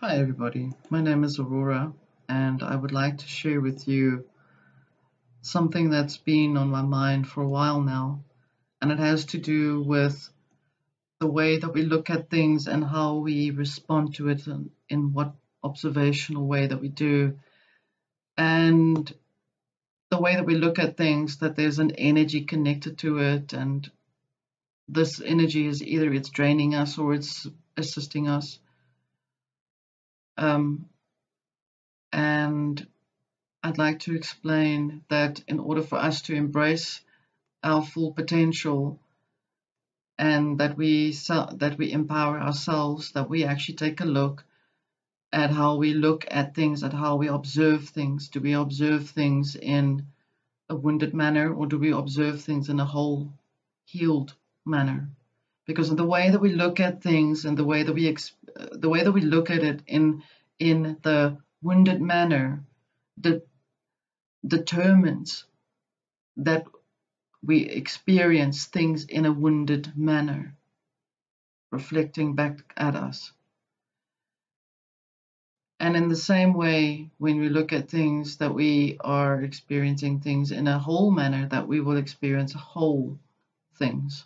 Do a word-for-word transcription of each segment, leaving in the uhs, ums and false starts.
Hi everybody, my name is Aurora and I would like to share with you something that's been on my mind for a while now, and it has to do with the way that we look at things and how we respond to it and in what observational way that we do, and the way that we look at things, that there's an energy connected to it, and this energy is either it's draining us or it's assisting us. Um, and I'd like to explain that in order for us to embrace our full potential and that we that we empower ourselves, that we actually take a look at how we look at things, at how we observe things. Do we observe things in a wounded manner, or do we observe things in a whole, healed manner? Because of the way that we look at things and the way that we the way that we look at it in in the wounded manner de determines that we experience things in a wounded manner, reflecting back at us. And in the same way, when we look at things, that we are experiencing things in a whole manner, that we will experience whole things.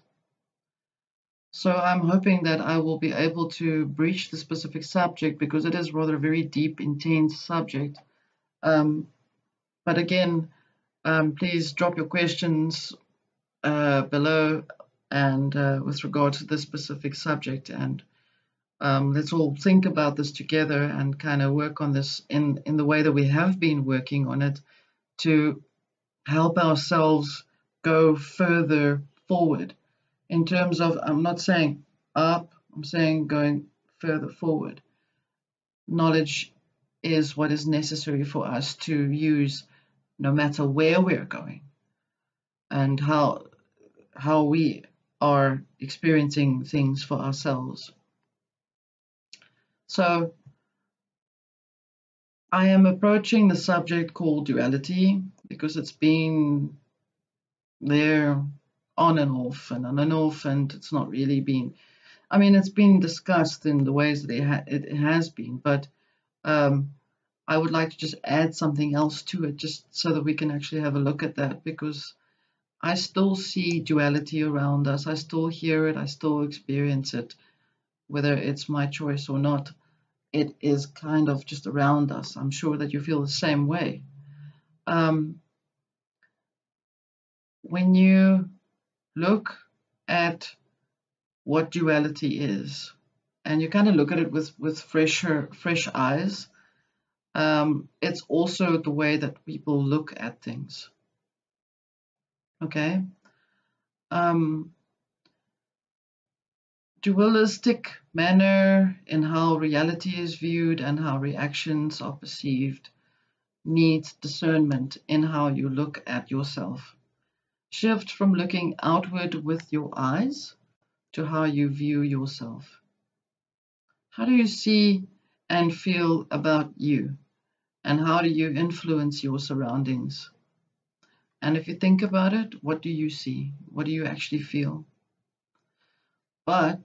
So I'm hoping that I will be able to breach the specific subject, because it is rather a very deep, intense subject. Um, but again, um, please drop your questions uh, below and uh, with regard to this specific subject. And um, let's all think about this together and kind of work on this in, in the way that we have been working on it, to help ourselves go further forward. In terms of, I'm not saying up, I'm saying going further forward. Knowledge is what is necessary for us to use no matter where we're going and how, how we are experiencing things for ourselves. So I am approaching the subject called duality because it's been there on and off and on and off, and it's not really been, I mean, it's been discussed in the ways that it, ha it has been, but um, I would like to just add something else to it, just so that we can actually have a look at that, because I still see duality around us. I still hear it, I still experience it, whether it's my choice or not. It is kind of just around us. I'm sure that you feel the same way. Um, when you look at what duality is, and you kind of look at it with with fresher fresh eyes, um, it's also the way that people look at things, okay? Um, dualistic manner in how reality is viewed and how reactions are perceived needs discernment in how you look at yourself. Shift from looking outward with your eyes to how you view yourself. How do you see and feel about you? And how do you influence your surroundings? And if you think about it, what do you see? What do you actually feel? But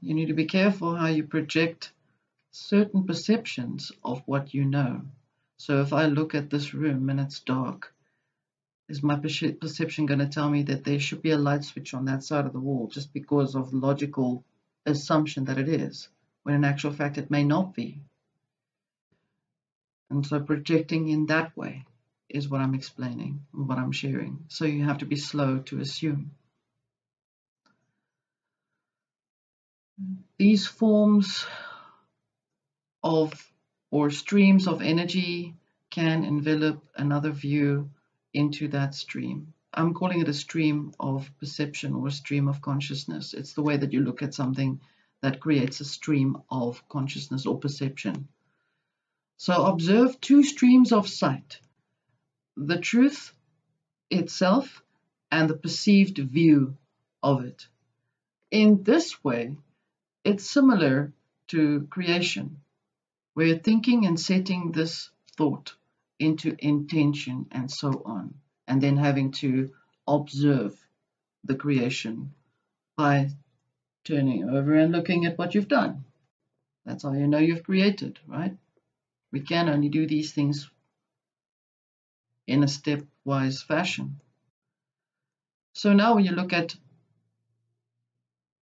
you need to be careful how you project certain perceptions of what you know. So if I look at this room and it's dark, is my perception going to tell me that there should be a light switch on that side of the wall just because of the logical assumption that it is, when in actual fact it may not be? And so projecting in that way is what I'm explaining and what I'm sharing. So you have to be slow to assume. These forms of or streams of energy can envelop another view into that stream. I'm calling it a stream of perception or a stream of consciousness. It's the way that you look at something that creates a stream of consciousness or perception. So observe two streams of sight: the truth itself and the perceived view of it. In this way, it's similar to creation. We're thinking and setting this thought into intention and so on, and then having to observe the creation by turning over and looking at what you've done. That's how you know you've created, right? We can only do these things in a stepwise fashion. So now when you look at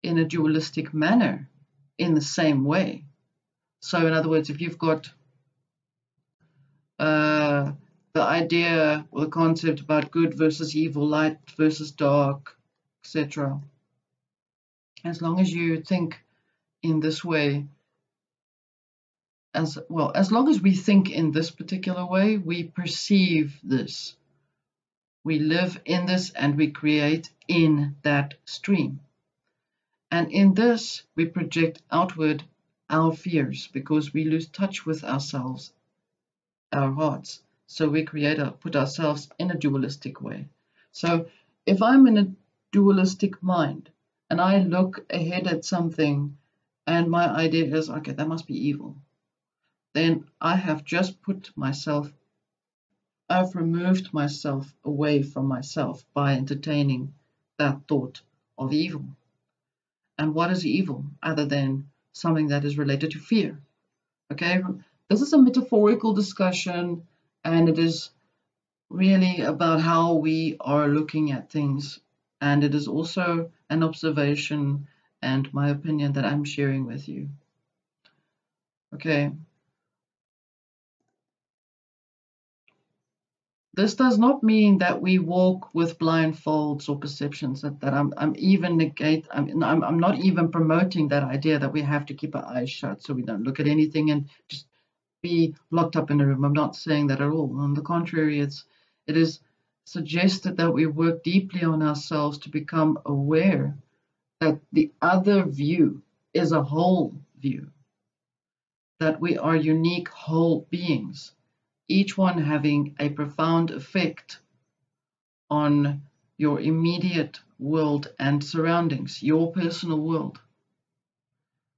in a dualistic manner, in the same way. So in other words, if you've got uh, the idea or the concept about good versus evil, light versus dark, et cetera. As long as you think in this way, as well, as long as we think in this particular way, we perceive this. We live in this and we create in that stream. And in this, we project outward our fears because we lose touch with ourselves, our hearts. So we create a, put ourselves in a dualistic way. So if I'm in a dualistic mind and I look ahead at something and my idea is, okay, that must be evil, then I have just put myself, I've removed myself away from myself by entertaining that thought of evil. And what is evil other than something that is related to fear? Okay, this is a metaphorical discussion, and it is really about how we are looking at things. And it is also an observation and my opinion that I'm sharing with you. Okay. This does not mean that we walk with blindfolds or perceptions, that, that I'm, I'm even negate, I'm, I'm, I'm not even promoting that idea that we have to keep our eyes shut so we don't look at anything and just be locked up in a room. I'm not saying that at all. On the contrary, it's, it is suggested that we work deeply on ourselves to become aware that the other view is a whole view, that we are unique whole beings, each one having a profound effect on your immediate world and surroundings, your personal world.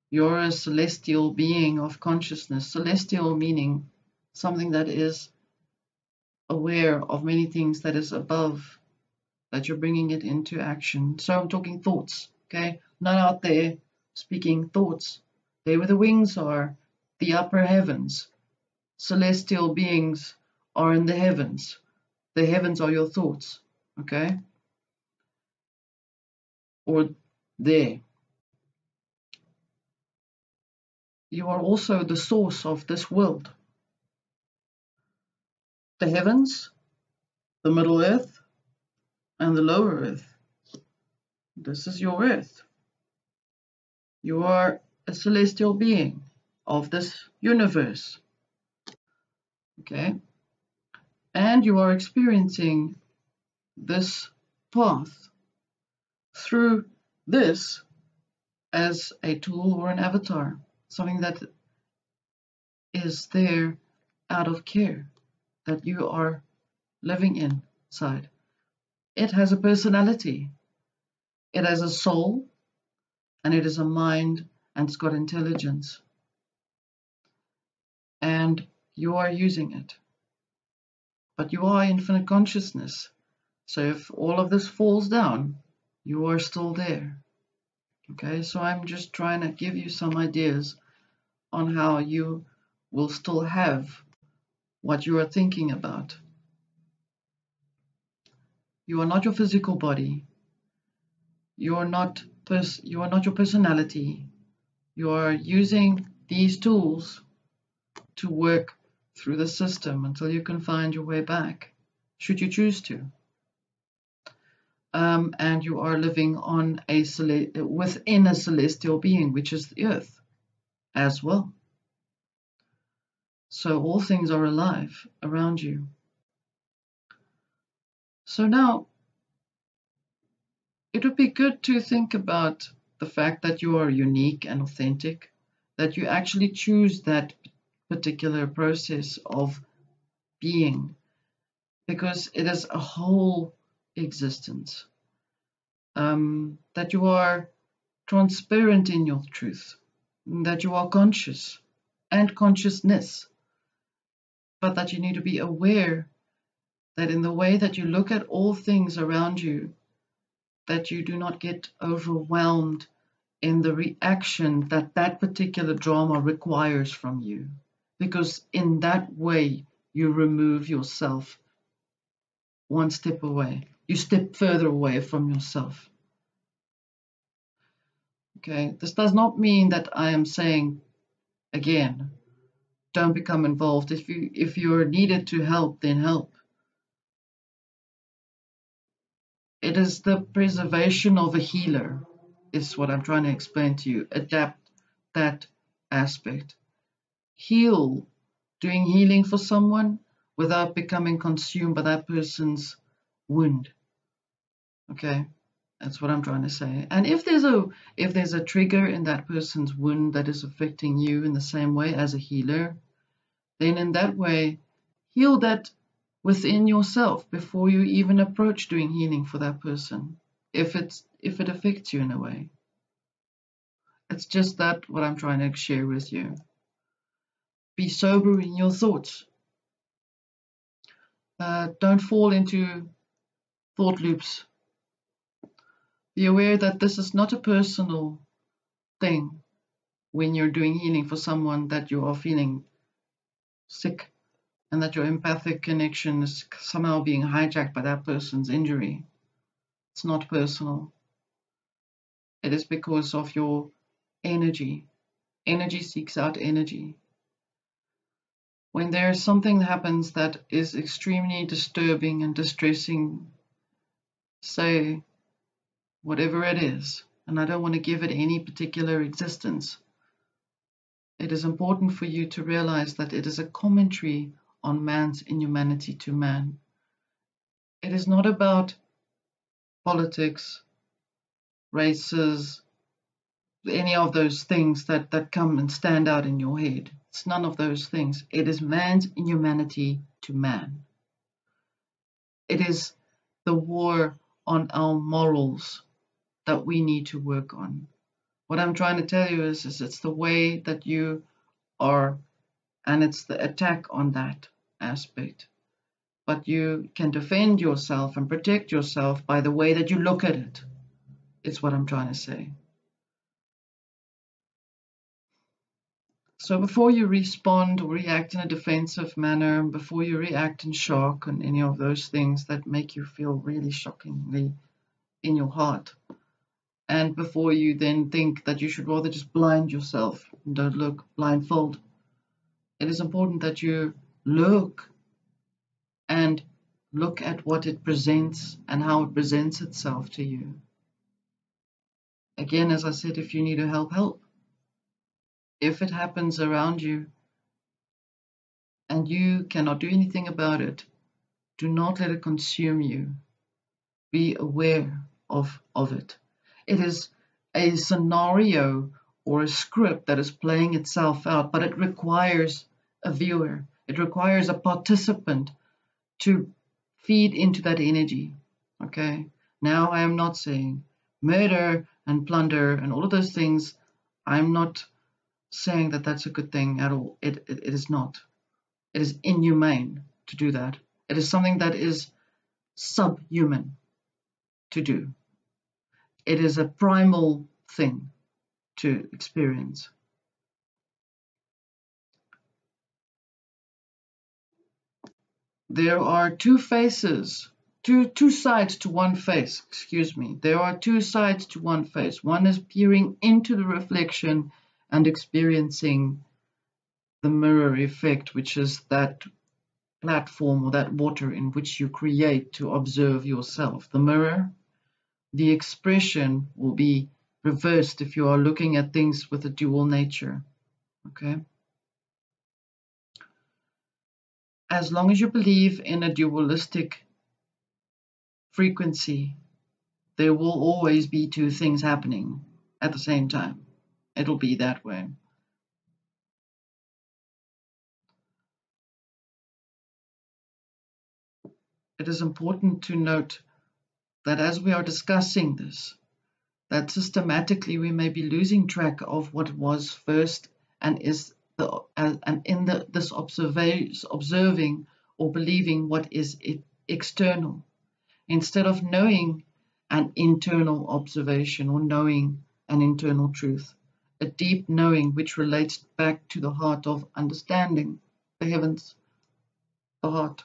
You're a celestial being of consciousness, celestial meaning something that is aware of many things that is above, that you're bringing it into action. So I'm talking thoughts, okay? Not out there speaking thoughts. There where the wings are, the upper heavens. Celestial beings are in the heavens. The heavens are your thoughts, okay? Or there. You are also the source of this world. The heavens, the middle earth, and the lower earth. This is your earth. You are a celestial being of this universe. Okay, and you are experiencing this path through this as a tool or an avatar, something that is there out of care that you are living inside. It has a personality, it has a soul, and it is a mind, and it's got intelligence. And you are using it, but you are infinite consciousness. So if all of this falls down, you are still there. Okay, so I'm just trying to give you some ideas on how you will still have what you are thinking about. You are not your physical body. You are not pers- you are not your personality. You are using these tools to work through the system until you can find your way back, should you choose to. Um, and you are living on a within a celestial being, which is the earth as well. So all things are alive around you. So now, it would be good to think about the fact that you are unique and authentic, that you actually choose that particular process of being, because it is a whole existence, um, that you are transparent in your truth, that you are conscious and consciousness, but that you need to be aware that in the way that you look at all things around you, that you do not get overwhelmed in the reaction that that particular drama requires from you, because in that way you remove yourself one step away. You step further away from yourself. Okay, this does not mean that I am saying, again, don't become involved. If you if you're needed to help, then help. It is the preservation of a healer, is what I'm trying to explain to you. Adapt that aspect. Heal, doing healing for someone without becoming consumed by that person's wound. Okay, that's what I'm trying to say. And if there's a if there's a trigger in that person's wound that is affecting you in the same way as a healer, then in that way, heal that within yourself before you even approach doing healing for that person, if it's if it affects you in a way. It's just that what I'm trying to share with you. Be sober in your thoughts. Uh, don't fall into thought loops. Be aware that this is not a personal thing when you're doing healing for someone that you are feeling sick and that your empathic connection is somehow being hijacked by that person's injury. It's not personal. It is because of your energy. Energy seeks out energy. When there is something that happens that is extremely disturbing and distressing, say whatever it is, and I don't want to give it any particular existence, it is important for you to realize that it is a commentary on man's inhumanity to man. It is not about politics, races, any of those things that, that come and stand out in your head. It's none of those things. It is man's inhumanity to man. It is the war on our morals that we need to work on. What I'm trying to tell you is, is it's the way that you are, and it's the attack on that aspect. But you can defend yourself and protect yourself by the way that you look at it, is what I'm trying to say. So before you respond or react in a defensive manner, before you react in shock and any of those things that make you feel really shockingly in your heart, and before you then think that you should rather just blind yourself and don't look, blindfold, it is important that you look and look at what it presents and how it presents itself to you. Again, as I said, if you need to help, help. If it happens around you and you cannot do anything about it, do not let it consume you. Be aware of, of it. It is a scenario or a script that is playing itself out, but it requires a viewer. It requires a participant to feed into that energy. Okay? Now, I am not saying murder and plunder and all of those things. I'm not saying that that's a good thing at all. It, it it is not. It is inhumane to do that. It is something that is subhuman to do. It is a primal thing to experience. There are two faces, two two sides to one face, excuse me. There are two sides to one face. One is peering into the reflection and experiencing the mirror effect, which is that platform or that water in which you create to observe yourself. The mirror, the expression will be reversed if you are looking at things with a dual nature. Okay? As long as you believe in a dualistic frequency, there will always be two things happening at the same time. It'll be that way. It is important to note that as we are discussing this, that systematically we may be losing track of what was first and is the uh, and in the, this observa observing or believing what is it, external, instead of knowing an internal observation or knowing and internal truth, a deep knowing which relates back to the heart of understanding, the heavens, the heart.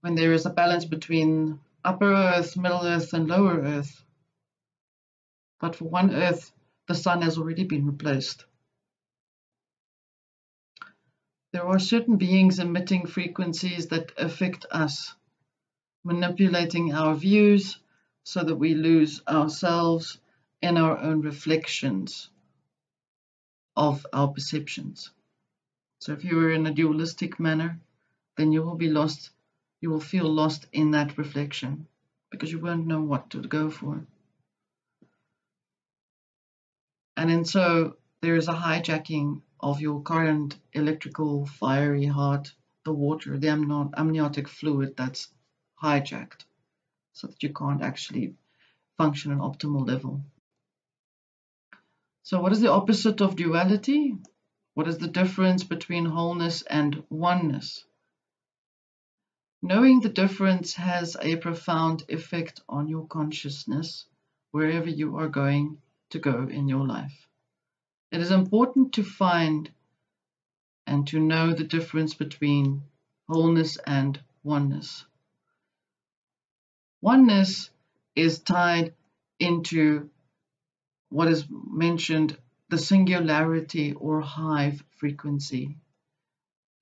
When there is a balance between upper earth, middle earth, and lower earth, but for one earth, the sun has already been replaced. There are certain beings emitting frequencies that affect us, manipulating our views so that we lose ourselves and our own reflections of our perceptions. So if you are in a dualistic manner, then you will be lost. You will feel lost in that reflection because you won't know what to go for. And then so there is a hijacking of your current electrical, fiery heart, the water, the amniotic fluid that's hijacked so that you can't actually function at an optimal level. So what is the opposite of duality? What is the difference between wholeness and oneness? Knowing the difference has a profound effect on your consciousness wherever you are going to go in your life. It is important to find and to know the difference between wholeness and oneness. Oneness is tied into what is mentioned the singularity or hive frequency,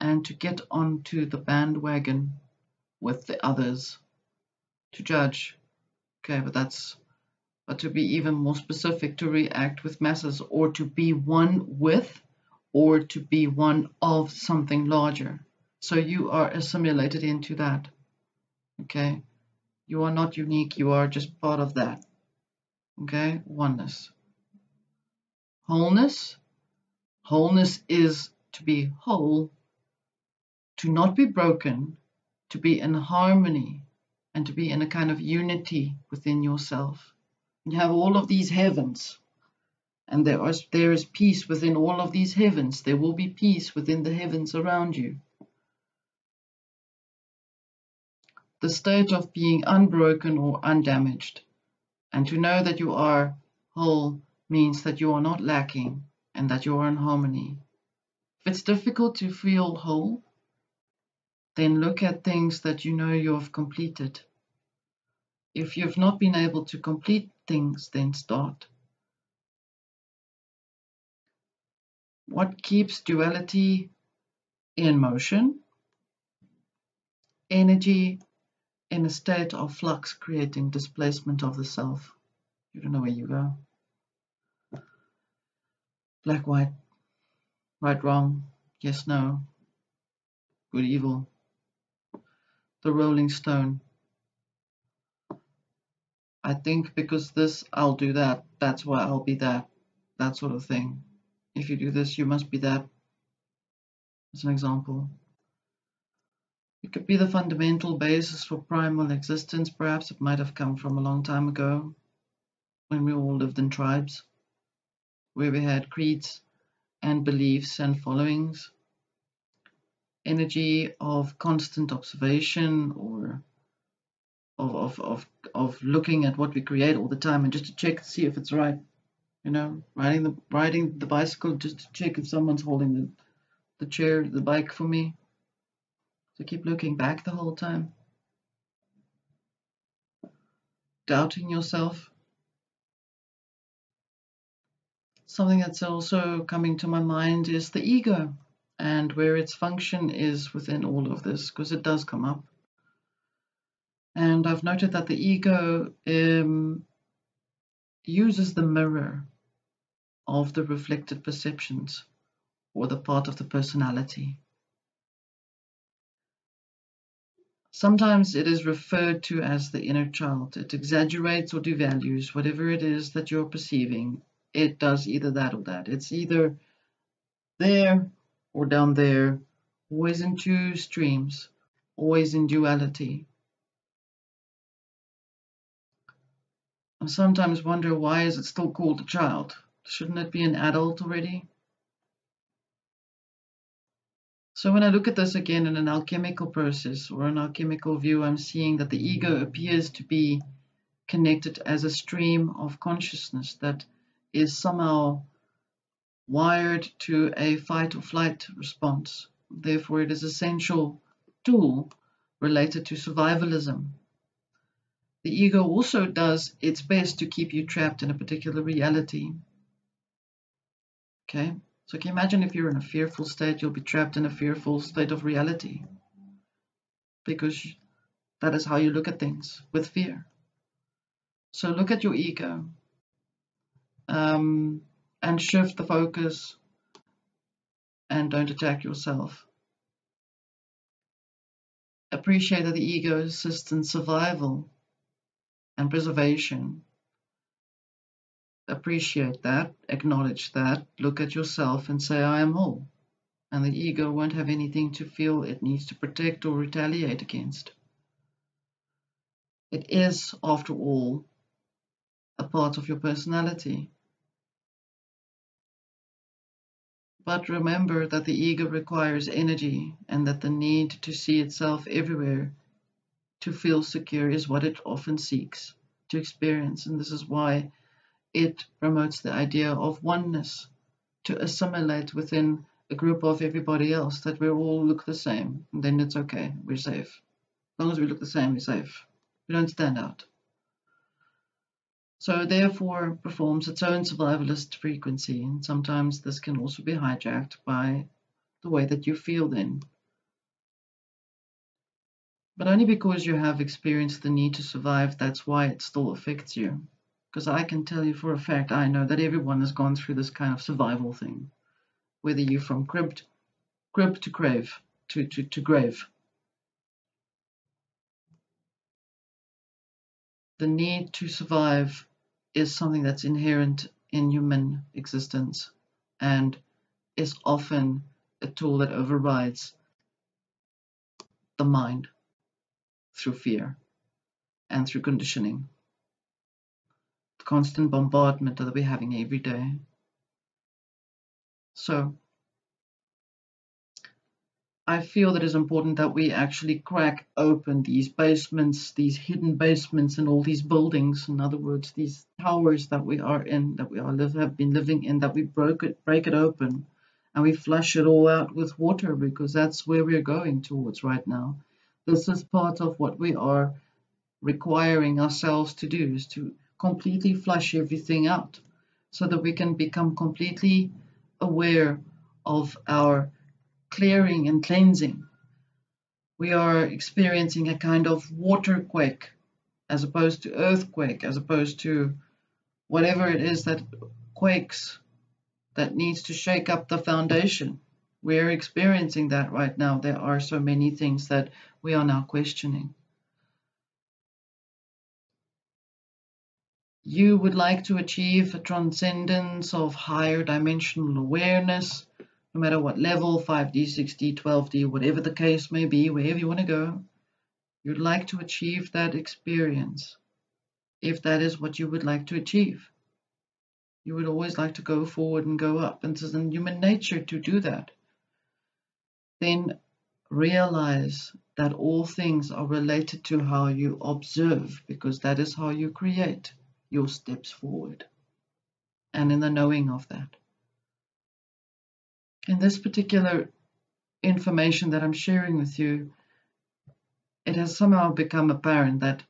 and to get onto the bandwagon with the others, to judge. Okay, but that's, but to be even more specific, to react with masses, or to be one with, or to be one of something larger. So you are assimilated into that. Okay, you are not unique, you are just part of that. Okay, oneness. Wholeness. Wholeness is to be whole, to not be broken, to be in harmony, and to be in a kind of unity within yourself. You have all of these heavens, and there, are, there is peace within all of these heavens. There will be peace within the heavens around you. The state of being unbroken or undamaged, and to know that you are whole means that you are not lacking and that you are in harmony. If it's difficult to feel whole, then look at things that you know you have completed. If you've not been able to complete things, then start. What keeps duality in motion? Energy in a state of flux, creating displacement of the self. You don't know where you go. Black, white, right, wrong, yes, no, good, evil, the rolling stone. I think because this, I'll do that, that's why I'll be that, that sort of thing. If you do this, you must be that, as an example. It could be the fundamental basis for primal existence. Perhaps it might have come from a long time ago, when we all lived in tribes, where we had creeds and beliefs and followings. Energy of constant observation, or Of, of, of, of looking at what we create all the time, and just to check to see if it's right, you know, riding the, riding the bicycle just to check if someone's holding the, the chair, the bike for me. So keep looking back the whole time. Doubting yourself. Something that's also coming to my mind is the ego, and where its function is within all of this, because it does come up. And I've noted that the ego um, uses the mirror of the reflected perceptions, or the part of the personality. Sometimes it is referred to as the inner child. It exaggerates or devalues whatever it is that you're perceiving. It does either that or that. It's either there or down there, always in two streams, always in duality. I sometimes wonder, why is it still called a child? Shouldn't it be an adult already? So when I look at this again in an alchemical process or an alchemical view, I'm seeing that the ego appears to be connected as a stream of consciousness that is somehow wired to a fight or flight response. Therefore, it is an essential tool related to survivalism. The ego also does its best to keep you trapped in a particular reality. Okay, so can you imagine if you're in a fearful state, you'll be trapped in a fearful state of reality, because that is how you look at things, with fear. So look at your ego um, and shift the focus, and don't attack yourself. Appreciate that the ego assists in survival and preservation. Appreciate that, acknowledge that, look at yourself and say, I am whole. And the ego won't have anything to feel it needs to protect or retaliate against. It is, after all, a part of your personality. But remember that the ego requires energy, and that the need to see itself everywhere to feel secure is what it often seeks to experience. And this is why it promotes the idea of oneness, to assimilate within a group of everybody else, that we all look the same, and then it's okay, we're safe. As long as we look the same, we're safe. We don't stand out. So therefore performs its own survivalist frequency, and sometimes this can also be hijacked by the way that you feel then. But only because you have experienced the need to survive, that's why it still affects you. Because I can tell you for a fact, I know that everyone has gone through this kind of survival thing, whether you're from crib to, crib to crave, to, to, to grave. The need to survive is something that's inherent in human existence, and is often a tool that overrides the mind through fear and through conditioning. The constant bombardment that we're having every day. So I feel that it's important that we actually crack open these basements, these hidden basements in all these buildings. In other words, these towers that we are in, that we are live, have been living in, that we broke it, break it open, and we flush it all out with water, because that's where we're going towards right now. This is part of what we are requiring ourselves to do, is to completely flush everything out so that we can become completely aware of our clearing and cleansing. We are experiencing a kind of water quake, as opposed to earthquake, as opposed to whatever it is that quakes, that needs to shake up the foundation. We're experiencing that right now. There are so many things that we are now questioning. You would like to achieve a transcendence of higher dimensional awareness, no matter what level, five D, six D, twelve D, whatever the case may be, wherever you want to go, you'd like to achieve that experience. If that is what you would like to achieve, you would always like to go forward and go up, and it's in human nature to do that. Then realize that all things are related to how you observe, because that is how you create your steps forward, and in the knowing of that. In this particular information that I'm sharing with you, it has somehow become apparent that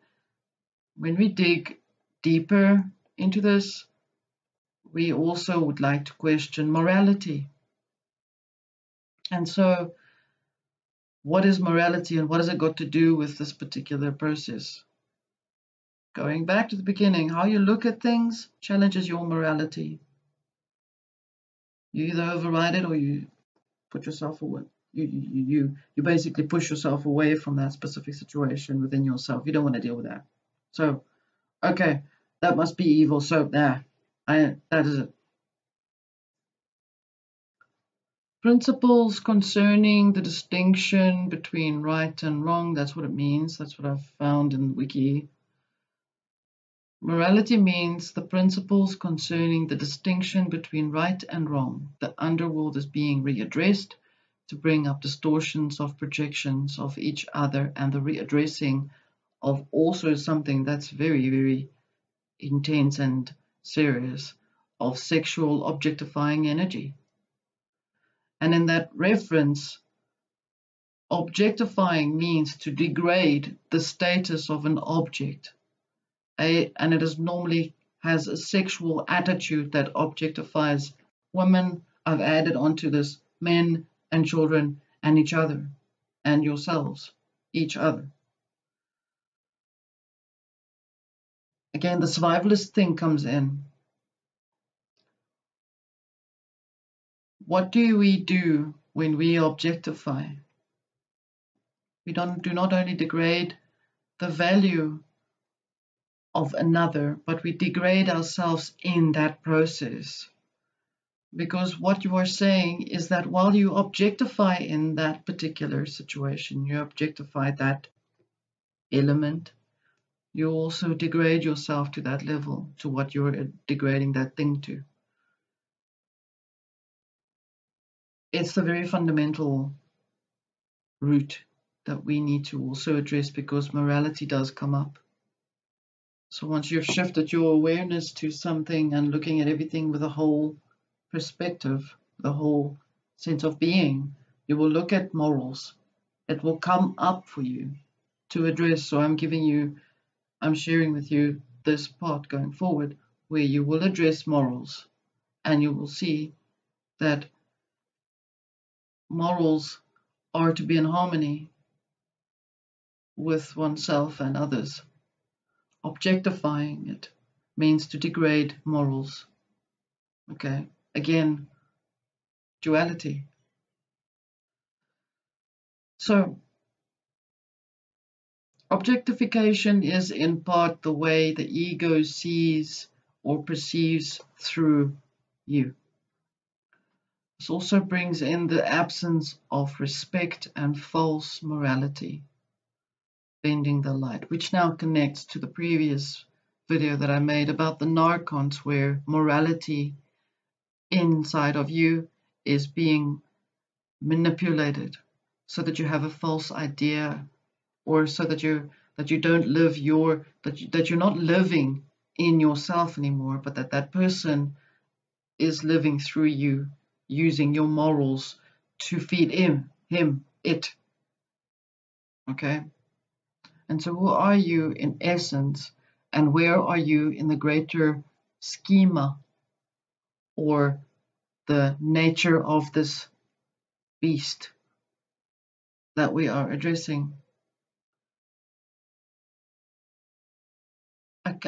when we dig deeper into this, we also would like to question morality. And so, what is morality, and what has it got to do with this particular process? Going back to the beginning, how you look at things challenges your morality. You either override it, or you put yourself away. You, you, you, you basically push yourself away from that specific situation within yourself. You don't want to deal with that. So, okay, that must be evil. So there, I, that is it. Principles concerning the distinction between right and wrong. That's what it means. That's what I've found in the wiki. Morality means the principles concerning the distinction between right and wrong. The underworld is being readdressed to bring up distortions of projections of each other and the readdressing of also something that's very, very intense and serious, of sexual objectifying energy. And in that reference, objectifying means to degrade the status of an object, a, and it is normally has a sexual attitude that objectifies women. I've added onto this men and children and each other and yourselves, each other. Again, the survivalist thing comes in. What do we do when we objectify? We don't, do not only degrade the value of another, but we degrade ourselves in that process. Because what you are saying is that while you objectify in that particular situation, you objectify that element, you also degrade yourself to that level, to what you're degrading that thing to. It's the very fundamental root that we need to also address, because morality does come up. So once you've shifted your awareness to something and looking at everything with a whole perspective, the whole sense of being, you will look at morals. It will come up for you to address. So I'm giving you, I'm sharing with you this part going forward where you will address morals, and you will see that morals are to be in harmony with oneself and others. Objectifying it means to degrade morals. Okay, again, duality. So, objectification is in part the way the ego sees or perceives through you. This also brings in the absence of respect and false morality, bending the light, which now connects to the previous video that I made about the Narcons, where morality inside of you is being manipulated so that you have a false idea, or so that you that you don't live your that you, that you're not living in yourself anymore, but that that person is living through you, using your morals to feed him, him, it. Okay? And so who are you in essence, and where are you in the greater schema or the nature of this beast that we are addressing?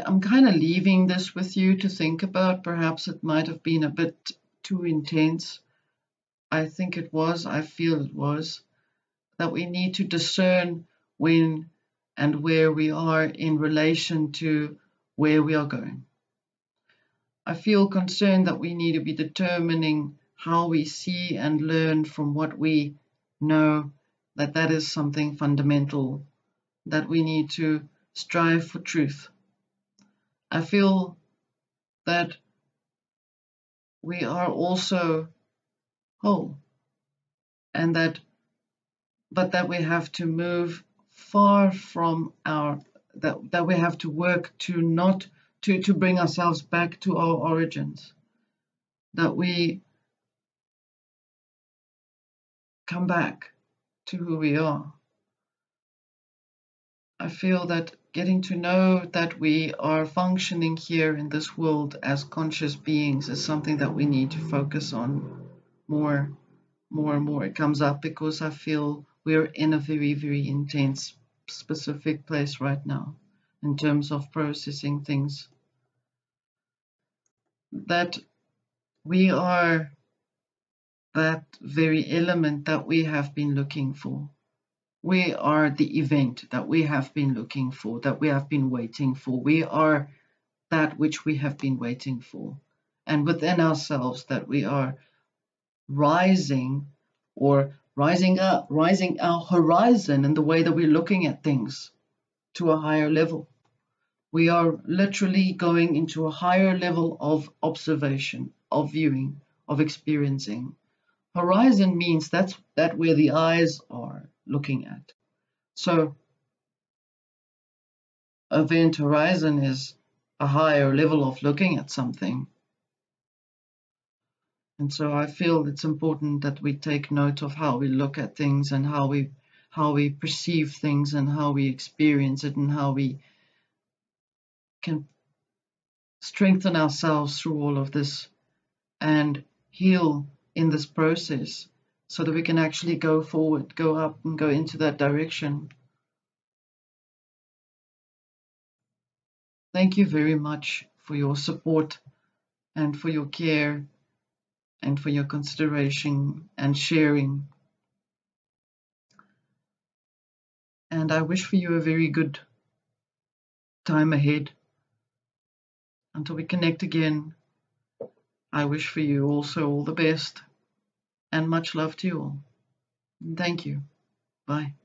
I'm kind of leaving this with you to think about. Perhaps it might have been a bit too intense. I think it was, I feel it was, that we need to discern when and where we are in relation to where we are going. I feel concerned that we need to be determining how we see and learn from what we know, that that is something fundamental, that we need to strive for truth. I feel that we are also whole, and that, but that we have to move far from our, that, that we have to work to not, to, to bring ourselves back to our origins, that we come back to who we are. I feel that getting to know that we are functioning here in this world as conscious beings is something that we need to focus on more, more and more. It comes up because I feel we're in a very, very intense, specific place right now in terms of processing things. That we are that very element that we have been looking for. We are the event that we have been looking for, that we have been waiting for. We are that which we have been waiting for. And within ourselves, that we are rising or rising up, rising our horizon in the way that we're looking at things to a higher level. We are literally going into a higher level of observation, of viewing, of experiencing. Horizon means that's that where the eyes are looking at. So event horizon is a higher level of looking at something. And so I feel it's important that we take note of how we look at things and how we how we perceive things and how we experience it and how we can strengthen ourselves through all of this and heal in this process so that we can actually go forward, go up and go into that direction. Thank you very much for your support and for your care and for your consideration and sharing. And I wish for you a very good time ahead. Until we connect again, I wish for you also all the best and much love to you all. Thank you. Bye.